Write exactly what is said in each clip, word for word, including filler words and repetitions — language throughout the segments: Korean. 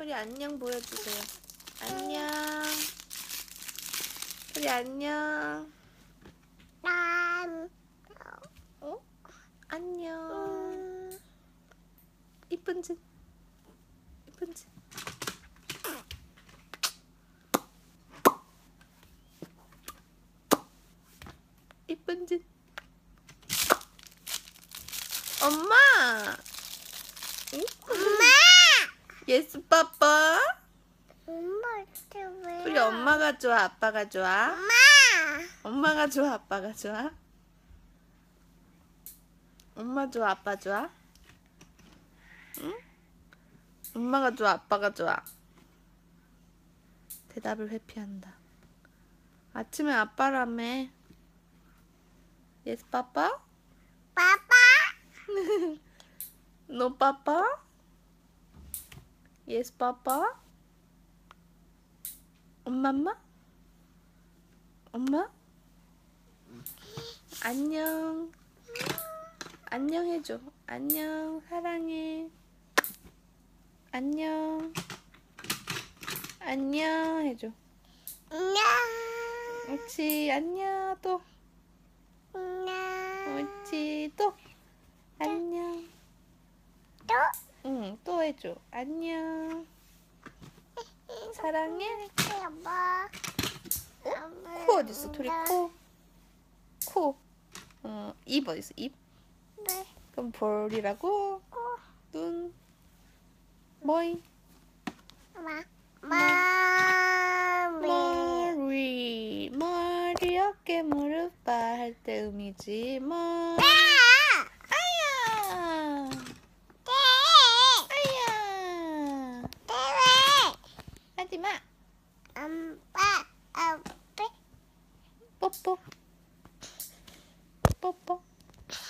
토리 안녕 보여주세요. 안녕. 토리 안녕. 어? 안녕. 이쁜 짓. 이쁜 짓. 이쁜 짓. 엄마. 엄마. 예스 빠빠. 엄마 왜? 우리 엄마가 좋아, 아빠가 좋아? 엄마. 엄마가 좋아, 아빠가 좋아? 엄마 좋아, 아빠 좋아? 응? 엄마가 좋아, 아빠가 좋아? 대답을 회피한다. 아침에 아빠라며. 예스 빠빠? 빠빠. 노 빠빠? 예스 빠빠? 엄마마? 엄마? 안녕. 안녕 해줘. 안녕. 사랑해. 안녕. 안녕 해줘. 안녕. 옳지. 안녕. 또. 안녕. 옳지. 또. 안녕. 또? 응, 또 해줘. 안녕. 사랑해. 어? 코 어딨어? 토리 코. 코. 어, 입 어딨어? 입. 네. 그럼 볼이라고. 코. 눈. 머리. 엄마. 머리. 머리. 머리 어깨 무릎 바 할 때 음이지. 머리. 하지마. 엄마, 아빠. 뽀뽀. 뽀뽀.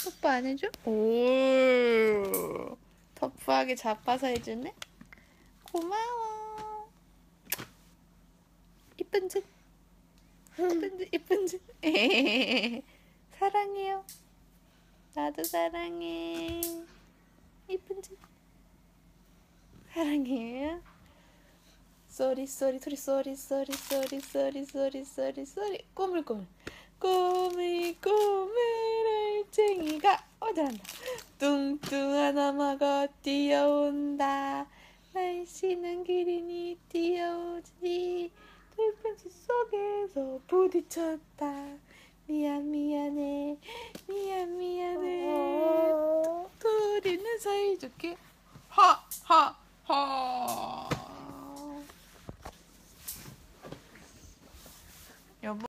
뽀뽀 안 해줘? 오. 터프하게 잡아서 해주네. 고마워. 이쁜 짓. 이쁜 짓. 이쁜 짓. 사랑해요. 나도 사랑해. 이쁜 짓. 사랑해요. 쏘리 쏘리 토리 쏘리 쏘리 쏘리 쏘리 쏘리 쏘리 쏘리 꼬물꼬물 꼬물꼬물 알쟁이가 어 잘한다. 뚱뚱한 아마가 뛰어온다. 날씬한 기린이 뛰어오지. 돌펜치 속에서 부딪혔다. 미안 미안해 미안 미안해. 토리는 사이좋게 하하하